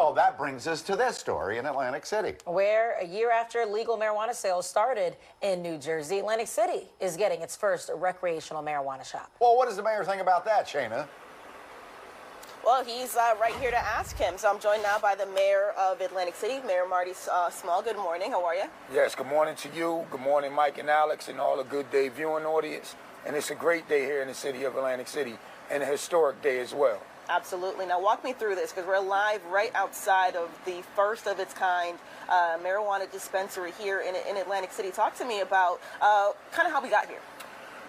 Well, that brings us to this story in Atlantic City, where a year after legal marijuana sales started in New Jersey, Atlantic City is getting its first recreational marijuana shop. Well, what does the mayor think about that, Shayna? Well, he's right here to ask him. So I'm joined now by the mayor of Atlantic City, Mayor Marty Small. Good morning. How are you? Yes, good morning to you. Good morning, Mike and Alex, and all the Good Day viewing audience. And it's a great day here in the city of Atlantic City, and a historic day as well. Absolutely. Now walk me through this, because we're live right outside of the first of its kind marijuana dispensary here in Atlantic City. Talk to me about kind of how we got here.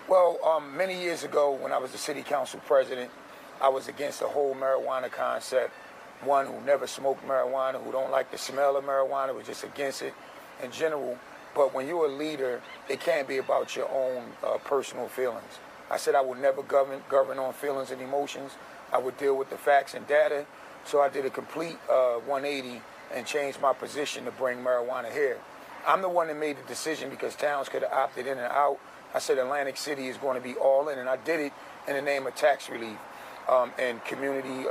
Well, many years ago when I was the city council president, I was against the whole marijuana concept. One who never smoked marijuana, who don't like the smell of marijuana, was just against it in general. But when you're a leader, it can't be about your own personal feelings. I said I would never govern on feelings and emotions. I would deal with the facts and data. So I did a complete 180 and changed my position to bring marijuana here. I'm the one that made the decision, because towns could have opted in and out. I said Atlantic City is going to be all in, and I did it in the name of tax relief and community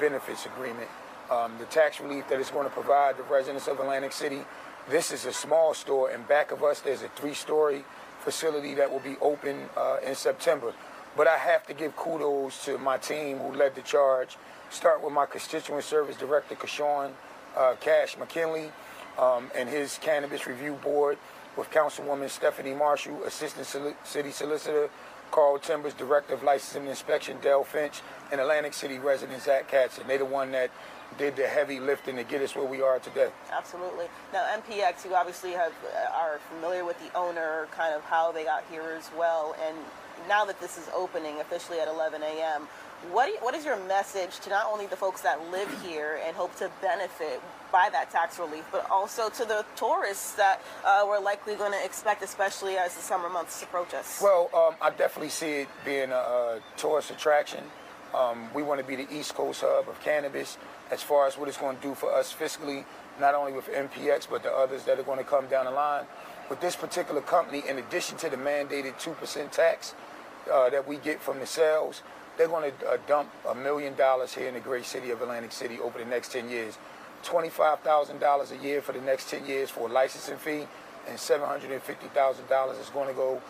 benefits agreement. The tax relief that it's going to provide the residents of Atlantic City. This is a small store, and back of us there's a three-story facility that will be open in September. But I have to give kudos to my team who led the charge, start with my constituent service director, Kashawn McKinley, and his cannabis review board, with Councilwoman Stephanie Marshall, Assistant City Solicitor Carl Timbers, Director of Licensing and Inspection Dale Finch, and Atlantic City resident Zach Katzen. They're the one that did the heavy lifting to get us where we are today. Absolutely. Now, MPX, you obviously are familiar with the owner, kind of how they got here as well, and now that this is opening officially at 11 a.m., what is your message to not only the folks that live here and hope to benefit by that tax relief, but also to the tourists that we're likely going to expect, especially as the summer months approach us? Well, I definitely see it being a tourist attraction. We want to be the East Coast hub of cannabis as far as what it's going to do for us fiscally, not only with MPX, but the others that are going to come down the line. With this particular company, in addition to the mandated 2% tax that we get from the sales, they're going to dump $1 million here in the great city of Atlantic City over the next 10 years. $25,000 a year for the next 10 years for a licensing fee, and $750,000 is going to go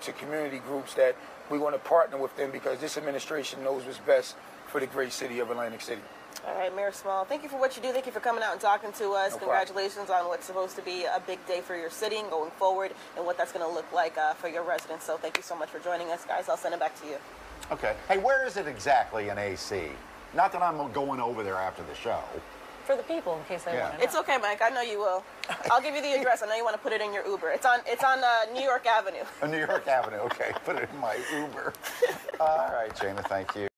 to community groups that we want to partner with them, because this administration knows what's best for the great city of Atlantic City. All right, Mayor Small, thank you for what you do. Thank you for coming out and talking to us. No Congratulations problem. On what's supposed to be a big day for your city and going forward, and what that's going to look like for your residents. So thank you so much for joining us, guys. I'll send it back to you. Okay. Hey, where is it exactly in AC? Not that I'm going over there after the show. For the people, in case they want to know. It's okay, Mike. I know you will. I'll give you the address. I know you want to put it in your Uber. It's on New York Avenue. New York Avenue. Okay. Put it in my Uber. All right, Shayna. Thank you.